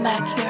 Mercurial.